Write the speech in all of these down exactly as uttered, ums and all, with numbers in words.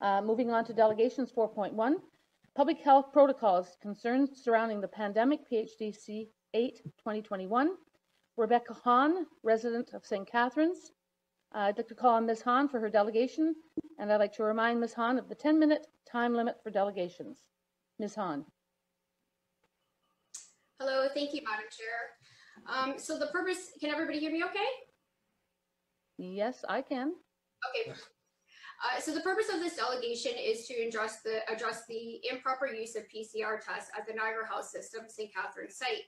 Uh, moving on to delegations four point one, public health protocols, concerns surrounding the pandemic, P H D C eight twenty twenty-one. Rebecca Hahn, resident of Saint Catharines. Uh, I'd like to call on Miz Hahn for her delegation, and I'd like to remind Miz Hahn of the ten minute time limit for delegations. Miz Hahn. Hello, thank you, Madam Chair. Um, so the purpose, can everybody hear me okay? Yes, I can. Okay. Uh, so the purpose of this delegation is to address the, address the improper use of P C R tests at the Niagara Health System Saint Catharines site.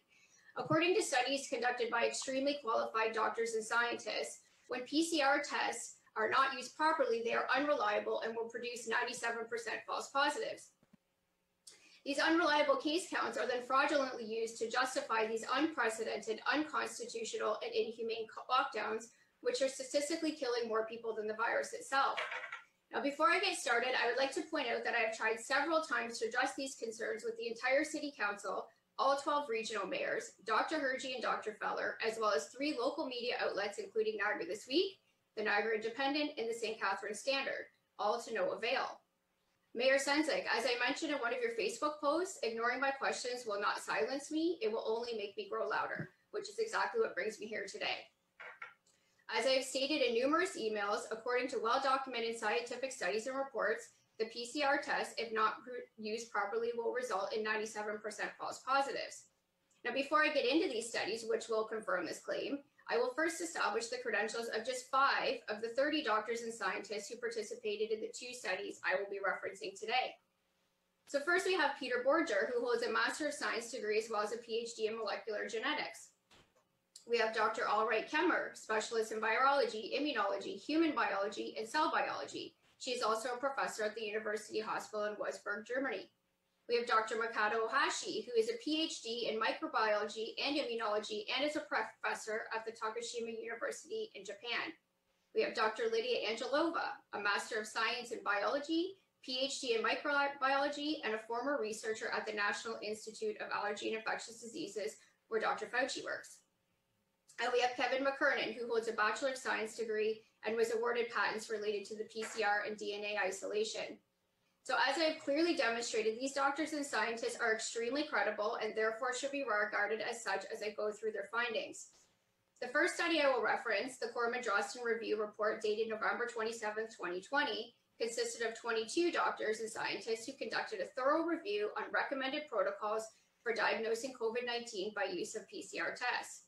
According to studies conducted by extremely qualified doctors and scientists, when P C R tests are not used properly, they are unreliable and will produce ninety-seven percent false positives. These unreliable case counts are then fraudulently used to justify these unprecedented, unconstitutional, and inhumane lockdowns, which are statistically killing more people than the virus itself. Now, before I get started, I would like to point out that I have tried several times to address these concerns with the entire City Council, all twelve regional mayors, Doctor Hirji and Doctor Feller, as well as three local media outlets, including Niagara This Week, the Niagara Independent, and the Saint Catharines Standard, all to no avail. Mayor Sendzik, as I mentioned in one of your Facebook posts, ignoring my questions will not silence me, it will only make me grow louder, which is exactly what brings me here today. As I have stated in numerous emails, according to well-documented scientific studies and reports, the P C R test, if not used properly, will result in ninety-seven percent false positives. Now, before I get into these studies, which will confirm this claim, I will first establish the credentials of just five of the thirty doctors and scientists who participated in the two studies I will be referencing today. So first we have Pieter Borger, who holds a Master of Science degree as well as a P H D in molecular genetics. We have Doctor Ulrike Kämmerer, specialist in virology, immunology, human biology, and cell biology. She is also a professor at the University Hospital in Würzburg, Germany. We have Doctor Makoto Ohashi, who is a P H D in microbiology and immunology and is a professor at the Takashima University in Japan. We have Doctor Lydia Angelova, a Master of Science in biology, P H D in microbiology, and a former researcher at the National Institute of Allergy and Infectious Diseases, where Doctor Fauci works. And we have Kevin McKernan, who holds a Bachelor of Science degree and was awarded patents related to the P C R and D N A isolation. So as I have clearly demonstrated, these doctors and scientists are extremely credible and therefore should be regarded as such as I go through their findings. The first study I will reference, the Corman Drosten Review Report dated November twenty-seventh, twenty twenty, consisted of twenty-two doctors and scientists who conducted a thorough review on recommended protocols for diagnosing COVID nineteen by use of P C R tests.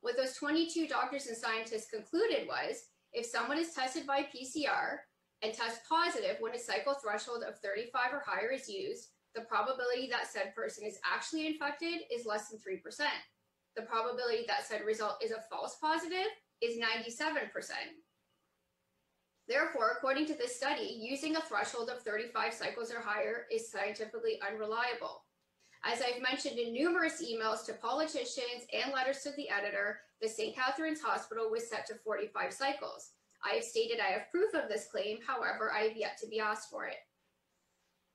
What those twenty-two doctors and scientists concluded was, if someone is tested by P C R and tests positive when a cycle threshold of thirty-five or higher is used, the probability that said person is actually infected is less than three percent. The probability that said result is a false positive is ninety-seven percent. Therefore, according to this study, using a threshold of thirty-five cycles or higher is scientifically unreliable. As I've mentioned in numerous emails to politicians and letters to the editor, the Saint Catharines Hospital was set to forty-five cycles. I have stated I have proof of this claim, however, I have yet to be asked for it.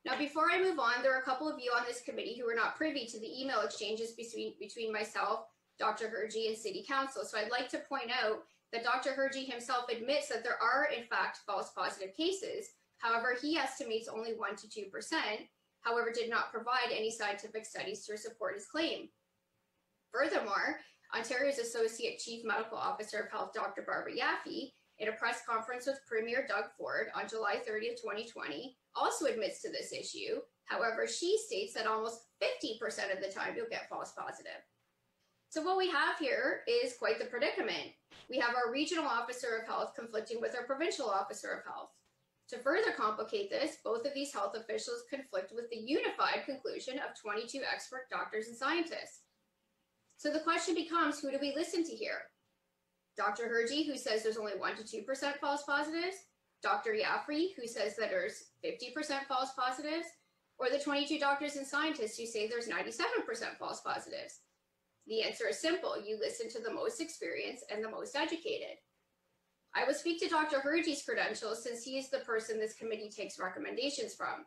Now, before I move on, there are a couple of you on this committee who are not privy to the email exchanges between, between myself, Doctor Hirji, and City Council, so I'd like to point out that Doctor Hirji himself admits that there are, in fact, false positive cases. However, he estimates only one to two percent. However, did not provide any scientific studies to support his claim. Furthermore, Ontario's Associate Chief Medical Officer of Health, Doctor Barbara Yaffe, in a press conference with Premier Doug Ford on July thirtieth, twenty twenty, also admits to this issue. However, she states that almost fifty percent of the time you'll get false positive. So what we have here is quite the predicament. We have our regional officer of health conflicting with our provincial officer of health. To further complicate this, both of these health officials conflict with the unified conclusion of twenty-two expert doctors and scientists. So the question becomes, who do we listen to here? Doctor Hirji, who says there's only one to two percent false positives, Doctor Yaffe, who says that there's fifty percent false positives, or the twenty-two doctors and scientists who say there's ninety-seven percent false positives? The answer is simple. You listen to the most experienced and the most educated. I will speak to Doctor Hirji's credentials since he is the person this committee takes recommendations from.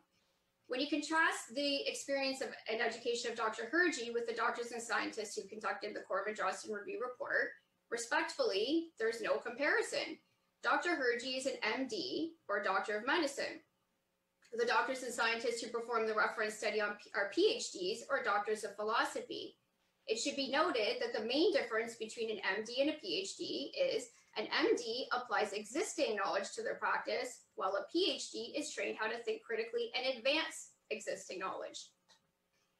When you contrast the experience of and education of Doctor Hirji with the doctors and scientists who conducted the Corman Drosten Review Report, respectfully, there's no comparison. Doctor Hirji is an M D, or Doctor of Medicine. The doctors and scientists who perform the reference study on are PhDs or doctors of philosophy. It should be noted that the main difference between an M D and a PhD is an M D applies existing knowledge to their practice, while a PhD is trained how to think critically and advance existing knowledge.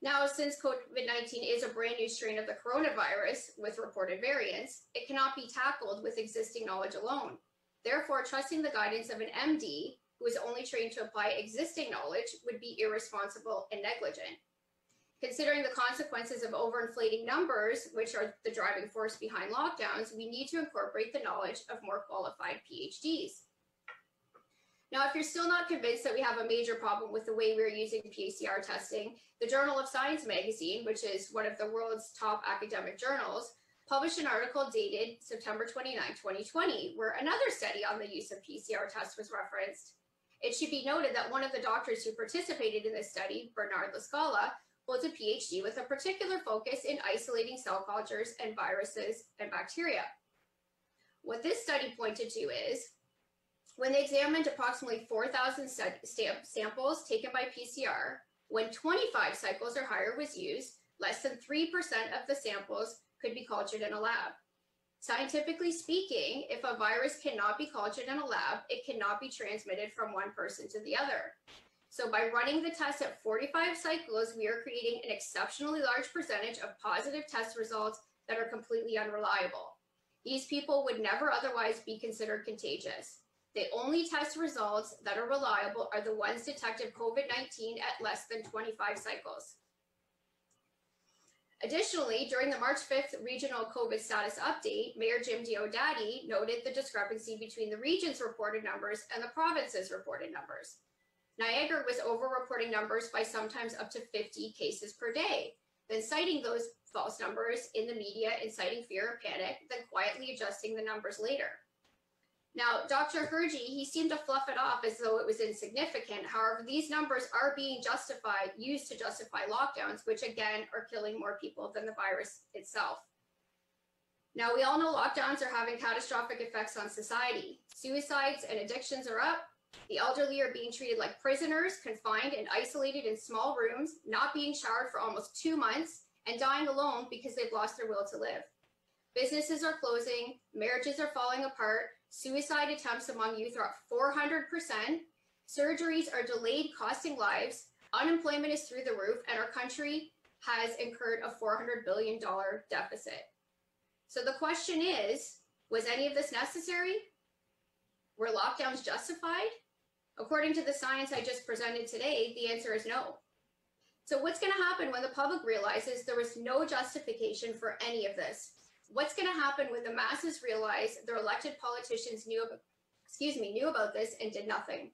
Now, since COVID nineteen is a brand new strain of the coronavirus with reported variants, it cannot be tackled with existing knowledge alone. Therefore, trusting the guidance of an M D who is only trained to apply existing knowledge would be irresponsible and negligent. Considering the consequences of overinflating numbers, which are the driving force behind lockdowns, we need to incorporate the knowledge of more qualified PhDs. Now, if you're still not convinced that we have a major problem with the way we're using P C R testing, the Journal of Science magazine, which is one of the world's top academic journals, published an article dated September twenty-ninth, twenty twenty, where another study on the use of P C R tests was referenced. It should be noted that one of the doctors who participated in this study, Bernard La Scola, holds a PhD with a particular focus in isolating cell cultures and viruses and bacteria. What this study pointed to is, when they examined approximately four thousand samples taken by P C R, when twenty-five cycles or higher was used, less than three percent of the samples could be cultured in a lab. Scientifically speaking, if a virus cannot be cultured in a lab, it cannot be transmitted from one person to the other. So by running the test at forty-five cycles, we are creating an exceptionally large percentage of positive test results that are completely unreliable. These people would never otherwise be considered contagious. The only test results that are reliable are the ones detected COVID nineteen at less than twenty-five cycles. Additionally, during the March fifth regional COVID status update, Mayor Jim Diodati noted the discrepancy between the region's reported numbers and the province's reported numbers. Niagara was over-reporting numbers by sometimes up to fifty cases per day, then citing those false numbers in the media, inciting fear and panic, then quietly adjusting the numbers later. Now, Doctor Hirji, he seemed to fluff it off as though it was insignificant. However, these numbers are being justified, used to justify lockdowns, which again are killing more people than the virus itself. Now, we all know lockdowns are having catastrophic effects on society. Suicides and addictions are up. The elderly are being treated like prisoners, confined and isolated in small rooms, not being showered for almost two months, and dying alone because they've lost their will to live. Businesses are closing, marriages are falling apart, suicide attempts among youth are up four hundred percent, surgeries are delayed, costing lives, unemployment is through the roof, and our country has incurred a four hundred billion dollars deficit. So the question is, was any of this necessary? Were lockdowns justified? According to the science I just presented today, the answer is no. So what's going to happen when the public realizes there was no justification for any of this? What's going to happen when the masses realize their elected politicians knew about, excuse me, knew about this and did nothing?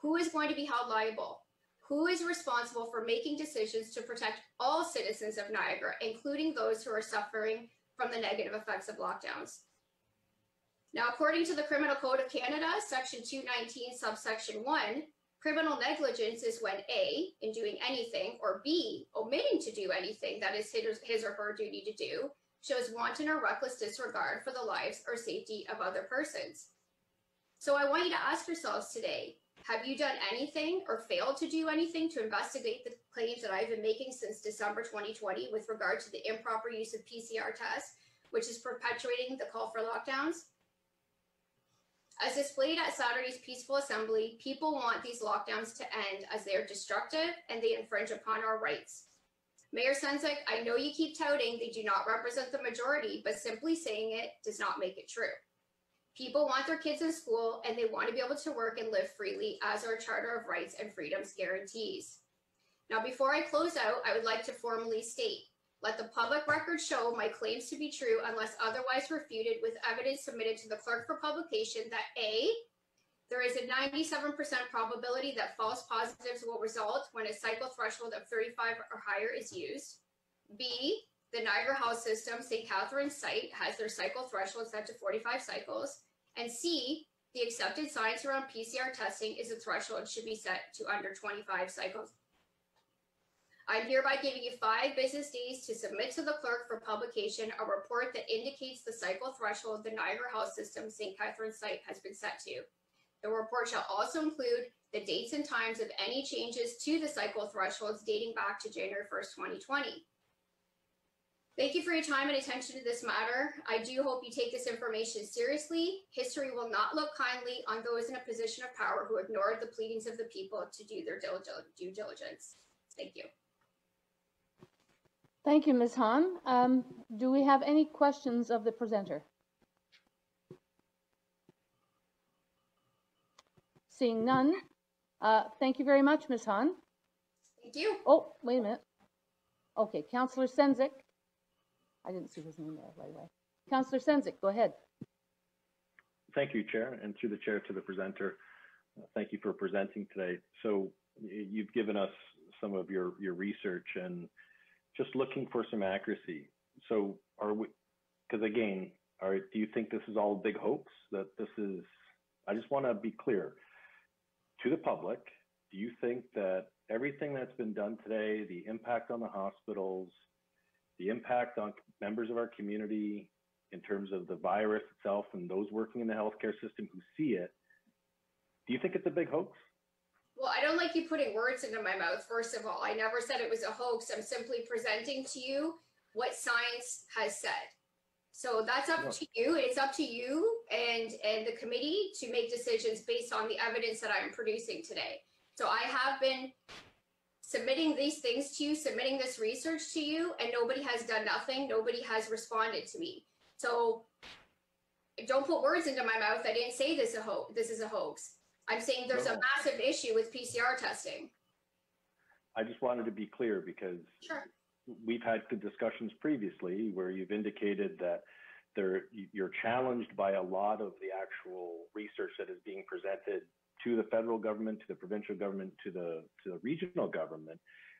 Who is going to be held liable? Who is responsible for making decisions to protect all citizens of Niagara, including those who are suffering from the negative effects of lockdowns? Now, according to the Criminal Code of Canada, Section two nineteen, Subsection one, criminal negligence is when A, in doing anything, or B, omitting to do anything that is his or her duty to do, shows wanton or reckless disregard for the lives or safety of other persons. So I want you to ask yourselves today, have you done anything or failed to do anything to investigate the claims that I've been making since December twenty twenty with regard to the improper use of P C R tests, which is perpetuating the call for lockdowns? As displayed at Saturday's peaceful assembly, people want these lockdowns to end as they are destructive and they infringe upon our rights. Mayor Sendzik, I know you keep touting they do not represent the majority, but simply saying it does not make it true. People want their kids in school and they want to be able to work and live freely as our Charter of Rights and Freedoms guarantees. Now, before I close out, I would like to formally state, let the public record show my claims to be true unless otherwise refuted with evidence submitted to the clerk for publication that A, there is a ninety-seven percent probability that false positives will result when a cycle threshold of thirty-five or higher is used. B, the Niagara Health System, Saint Catharines site has their cycle threshold set to forty-five cycles. And C, the accepted science around P C R testing is a threshold should be set to under twenty-five cycles. I'm hereby giving you five business days to submit to the clerk for publication a report that indicates the cycle threshold the Niagara Health System Saint Catharines site has been set to. The report shall also include the dates and times of any changes to the cycle thresholds dating back to January first, twenty twenty. Thank you for your time and attention to this matter. I do hope you take this information seriously. History will not look kindly on those in a position of power who ignored the pleadings of the people to do their due diligence. Thank you. Thank you, Miz Hahn. Um, do we have any questions of the presenter? Seeing none, uh, thank you very much, Miz Hahn. Thank you. Oh, wait a minute. Okay, Councillor Sendzik. I didn't see his name there right away. Councillor Sendzik, go ahead. Thank you, Chair, and through the Chair to the presenter. Uh, thank you for presenting today. So you've given us some of your, your research and just looking for some accuracy. So are we, because again, are, do you think this is all a big hoax? That this is, I just want to be clear. To the public, do you think that everything that's been done today, the impact on the hospitals, the impact on members of our community in terms of the virus itself and those working in the healthcare system who see it, do you think it's a big hoax? Well, I don't like you putting words into my mouth, first of all. I never said it was a hoax. I'm simply presenting to you what science has said. So that's up to you. It's up to you and, and the committee to make decisions based on the evidence that I'm producing today. So I have been submitting these things to you, submitting this research to you, and nobody has done nothing. Nobody has responded to me. So don't put words into my mouth. I didn't say this, a ho- this is a hoax. I'm saying there's no. a massive issue with P C R testing. I just wanted to be clear because sure. we've had good discussions previously where you've indicated that there, you're challenged by a lot of the actual research that is being presented to the federal government, to the provincial government, to the, to the regional government.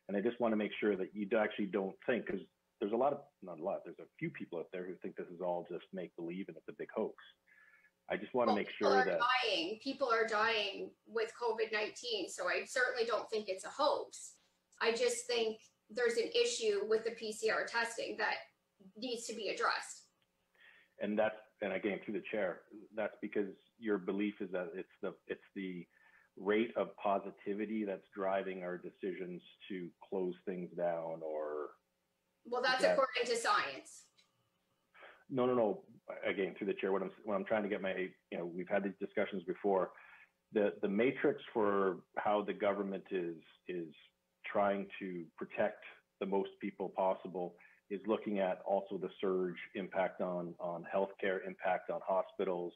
And I just want to make sure that you actually don't think, because there's a lot of, not a lot, there's a few people out there who think this is all just make-believe and it's a big hoax. I just want well, to make people sure are that dying. people are dying with COVID nineteen. So I certainly don't think it's a hoax. I just think there's an issue with the P C R testing that needs to be addressed. And that's, and again, through the chair, that's because your belief is that it's the, it's the rate of positivity that's driving our decisions to close things down or. Well, that's that, according to science. No, no, no. Again, through the chair, what I'm, what I'm trying to get my, you know, we've had these discussions before. The the matrix for how the government is is trying to protect the most people possible is looking at also the surge impact on on healthcare, impact on hospitals,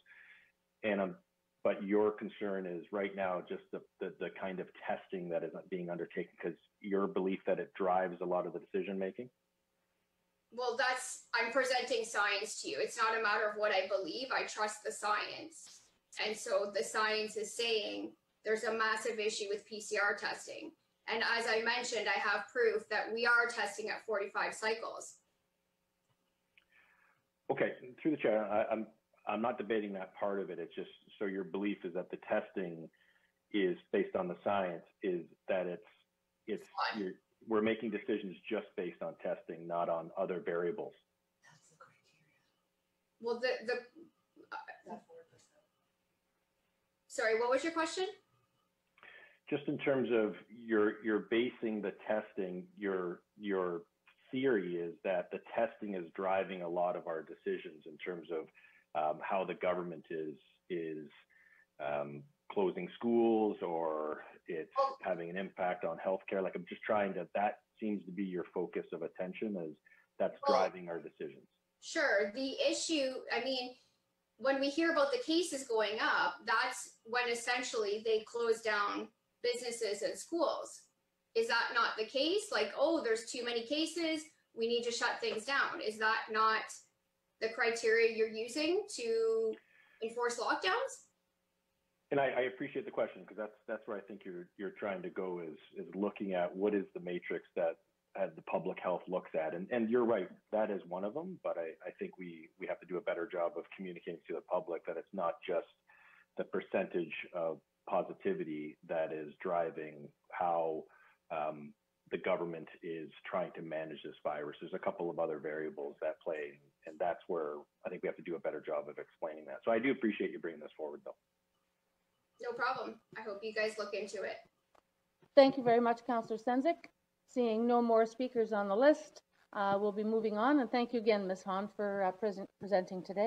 and um, but your concern is right now just the the, the kind of testing that is being undertaken because your belief that it drives a lot of the decision making. Well, that's, I'm presenting science to you. It's not a matter of what I believe. I trust the science. And so the science is saying there's a massive issue with P C R testing. And as I mentioned, I have proof that we are testing at forty-five cycles. Okay, through the chair, I, I'm, I'm not debating that part of it. It's just, so your belief is that the testing is based on the science, is that it's, it's, it's your, we're making decisions just based on testing, not on other variables. That's the criteria. Well, the, the, uh, sorry, what was your question? Just in terms of your, you're basing the testing, your, your theory is that the testing is driving a lot of our decisions in terms of um, how the government is, is, um, closing schools or it's well, having an impact on healthcare. Like I'm just trying to, that seems to be your focus of attention is that's well, driving our decisions. Sure. The issue, I mean, when we hear about the cases going up, that's when essentially they close down businesses and schools. Is that not the case? Like, oh, there's too many cases. We need to shut things down. Is that not the criteria you're using to enforce lockdowns? And I, I appreciate the question because that's that's where I think you're you're trying to go is is looking at what is the matrix that uh, the public health looks at, and and you're right, that is one of them. But I, I think we we have to do a better job of communicating to the public that it's not just the percentage of positivity that is driving how um, the government is trying to manage this virus. There's a couple of other variables that play, and that's where I think we have to do a better job of explaining that. So I do appreciate you bringing this forward, though. No problem. I hope you guys look into it. Thank you very much, Councillor Sendzik. Seeing no more speakers on the list, uh, we'll be moving on. And thank you again, Miz Hahn, for uh, present presenting today.